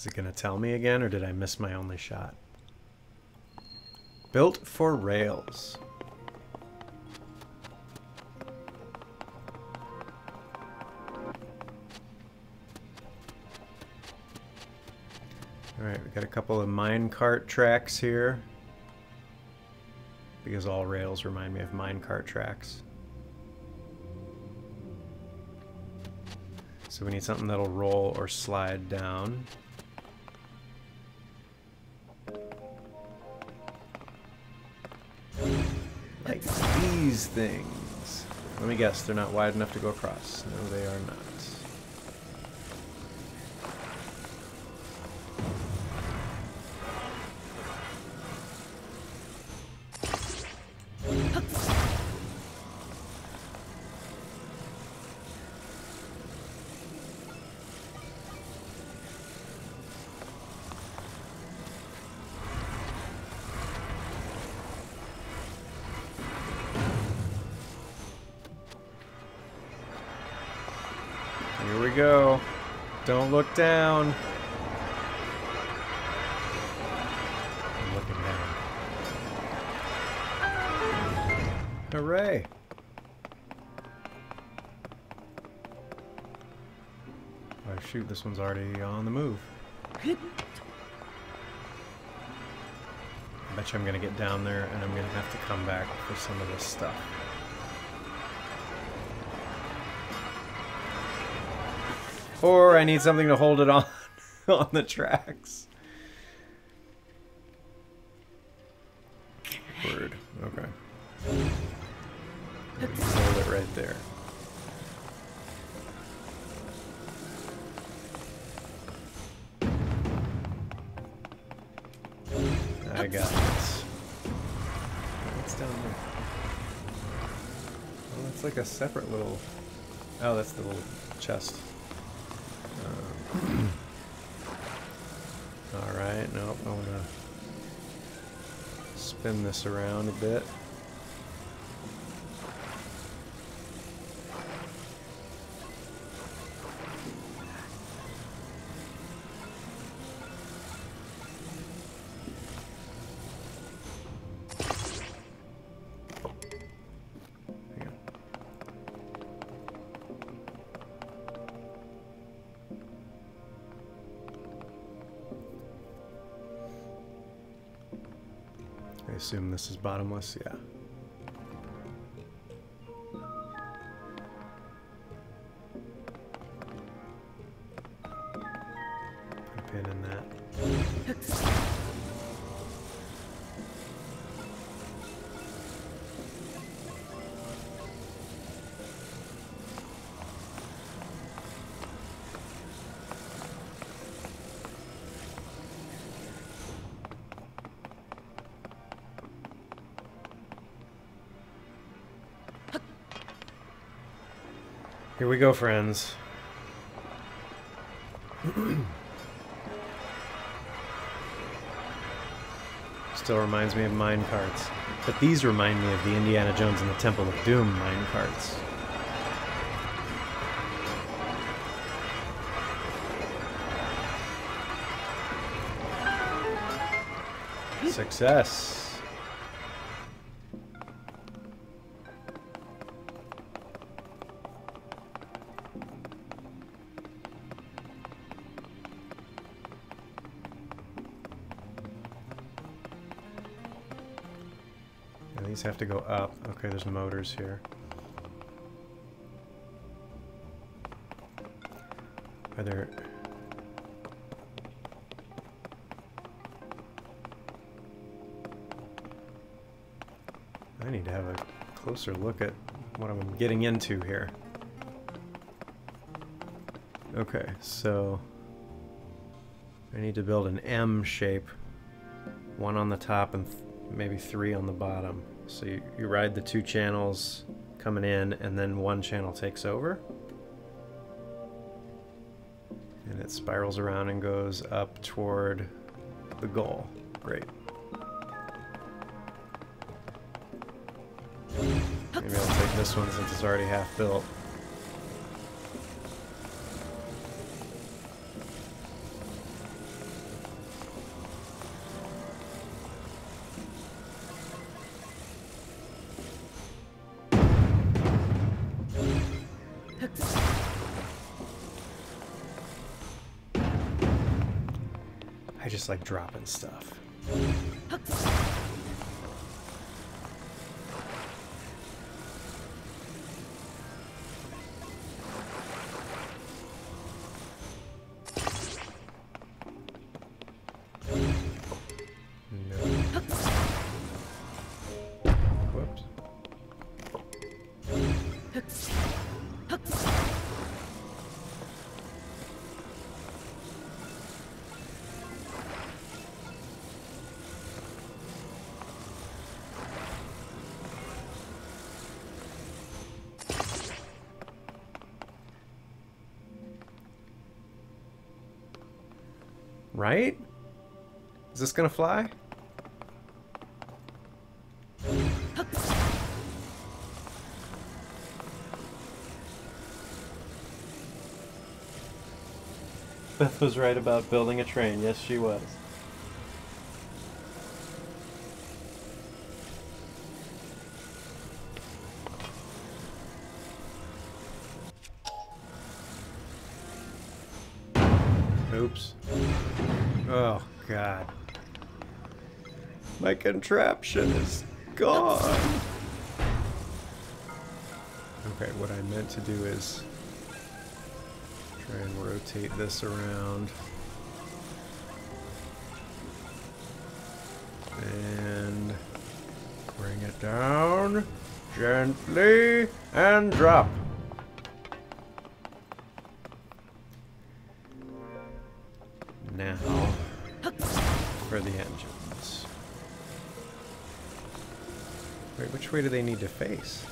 Is it going to tell me again, or did I miss my only shot? Built for rails. Alright, we got a couple of minecart tracks here. Because all rails remind me of minecart tracks. So we need something that'll roll or slide down. Like these things. Let me guess, they're not wide enough to go across. No, they are not. Don't look down. I'm looking down. Hooray! Oh shoot, this one's already on the move. I bet you I'm gonna get down there and I'm gonna have to come back for some of this stuff. Or I need something to hold it on the tracks. Word. Okay. Hold it right there. I got this. What's down there? Oh, that's like a separate little... Oh, that's the little chest. Alright, nope, I want to spin this around a bit. I assume this is bottomless, yeah. Put a pin in that. Here we go, friends. Still reminds me of mine carts. But these remind me of the Indiana Jones and the Temple of Doom mine carts. Success. These have to go up. Okay, there's motors here. Are there... I need to have a closer look at what I'm getting into here. Okay, so... I need to build an M shape. One on the top and maybe three on the bottom. So you ride the two channels coming in, and then one channel takes over. And it spirals around and goes up toward the goal. Great. Maybe I'll take this one since it's already half built. just like dropping stuff. Right? Is this gonna fly? Beth was right about building a train. Yes, she was. Oops. Oh, God. My contraption is gone. Okay, what I meant to do is try and rotate this around. And bring it down gently and drop. Which way do they need to face?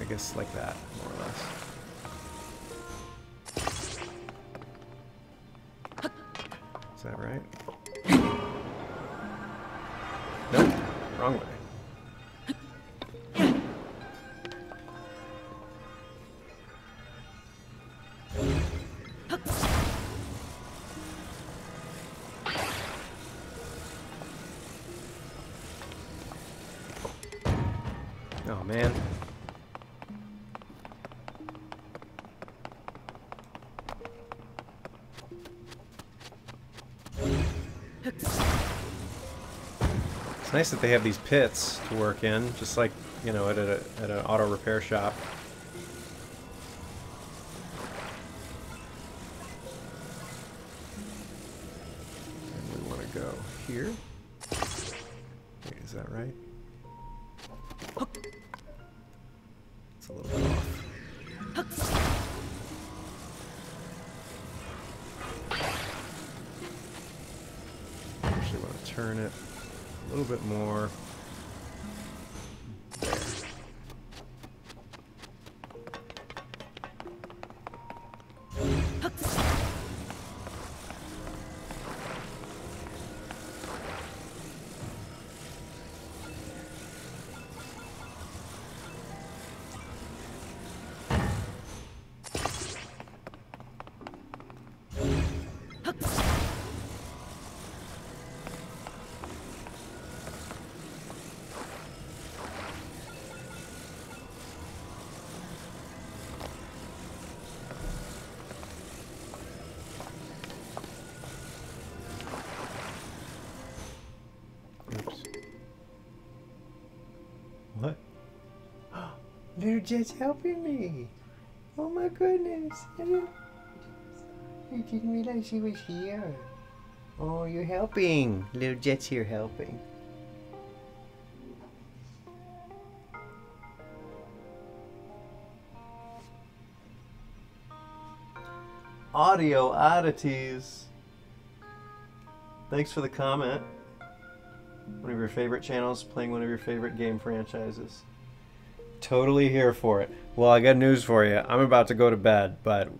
I guess like that, more or less. Is that right? Nope, wrong way. It's nice that they have these pits to work in, just like, you know, at an auto repair shop. And we want to go here. Wait, is that right? It's a little bit off. I actually want to turn it a little bit more. There. They're just helping me. Oh my goodness. I didn't realize she was here. Oh, you're helping. Little Jet's here helping. Audio Oddities. Thanks for the comment. One of your favorite channels playing one of your favorite game franchises. Totally here for it. Well, I got news for you. I'm about to go to bed, but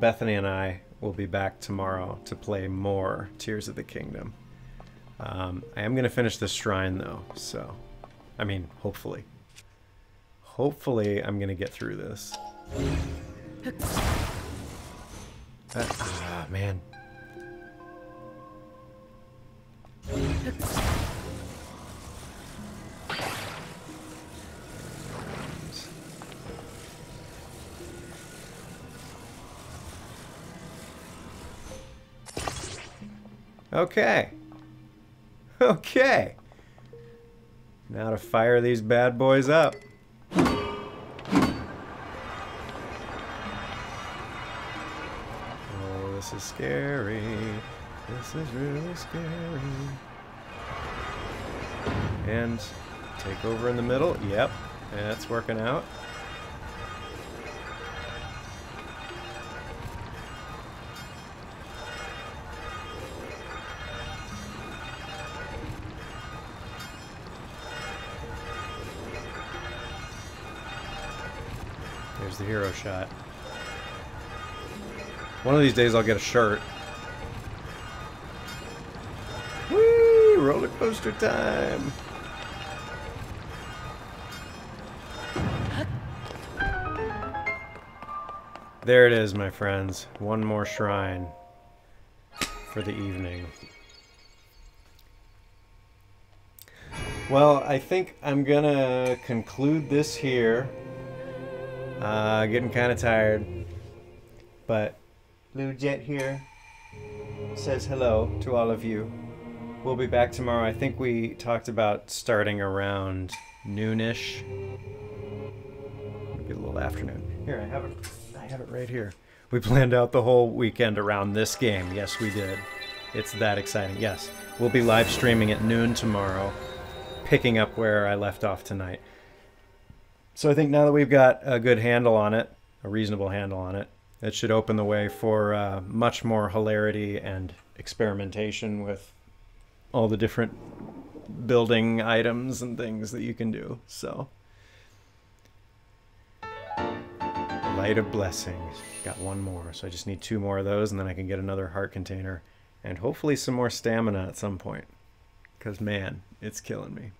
Bethany and I will be back tomorrow to play more Tears of the Kingdom. I am going to finish this shrine, though, so... I mean, hopefully. Hopefully I'm going to get through this. Ah, man. Okay. Okay. Now to fire these bad boys up. Oh, this is scary. This is really scary. And take over in the middle. Yep, that's working out. There's the hero shot. One of these days I'll get a shirt. Whee! Roller coaster time! There it is, my friends. One more shrine for the evening. Well, I think I'm gonna conclude this here. Getting kind of tired, but Blue Jet here says hello to all of you. We'll be back tomorrow. I think we talked about starting around noonish. Maybe a little afternoon. Here, I have it right here. We planned out the whole weekend around this game. Yes, we did. It's that exciting. Yes, we'll be live streaming at noon tomorrow, picking up where I left off tonight. So I think now that we've got a good handle on it, a reasonable handle on it, it should open the way for much more hilarity and experimentation with all the different building items and things that you can do. So, Light of Blessings. Got one more, so I just need two more of those, and then I can get another heart container and hopefully some more stamina at some point. Because, man, it's killing me.